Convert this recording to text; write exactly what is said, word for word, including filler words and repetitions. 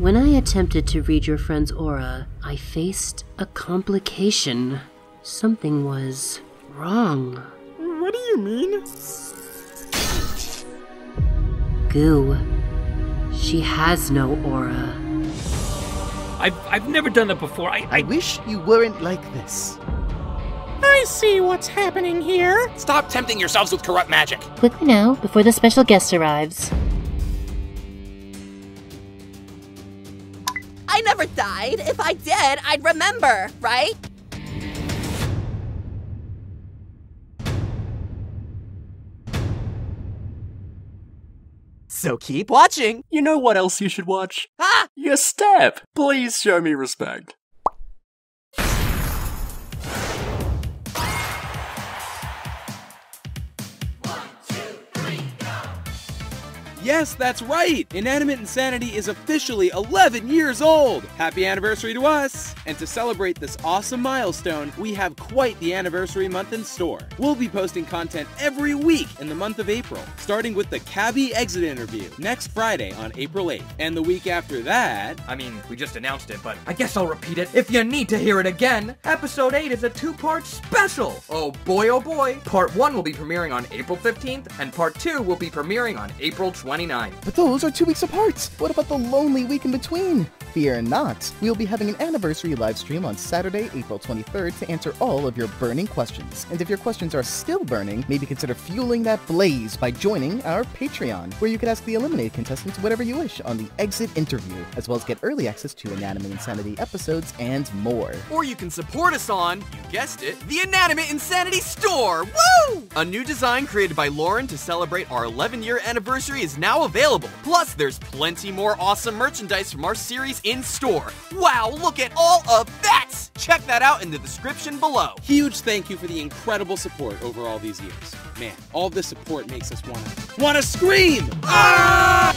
When I attempted to read your friend's aura, I faced a complication. Something was wrong. What do you mean? Goo. She has no aura. I've, I've never done that before. I, I... I wish you weren't like this. I see what's happening here. Stop tempting yourselves with corrupt magic. Quickly now, before the special guest arrives. I never died. If I did, I'd remember, right? So keep watching! You know what else you should watch? Ah! Your step! Please show me respect. Yes, that's right! Inanimate Insanity is officially eleven years old! Happy anniversary to us! And to celebrate this awesome milestone, we have quite the anniversary month in store. We'll be posting content every week in the month of April, starting with the Cabby exit interview next Friday on April eighth. And the week after that... I mean, we just announced it, but I guess I'll repeat it. If you need to hear it again, episode eight is a two-part special! Oh boy, oh boy! Part one will be premiering on April fifteenth, and Part two will be premiering on April twentieth. But those are two weeks apart! What about the lonely week in between? Fear not! We'll be having an anniversary live stream on Saturday, April twenty-third to answer all of your burning questions. And if your questions are still burning, maybe consider fueling that blaze by joining our Patreon, where you can ask the eliminated contestants whatever you wish on the exit interview, as well as get early access to Inanimate Insanity episodes and more. Or you can support us on, you guessed it, the Inanimate Insanity Store! Woo! A new design created by Lauren to celebrate our eleven-year anniversary is now available. Plus, there's plenty more awesome merchandise from our series in store. Wow, look at all of that! Check that out in the description below. Huge thank you for the incredible support over all these years. Man, all this support makes us wanna, wanna scream! Ah!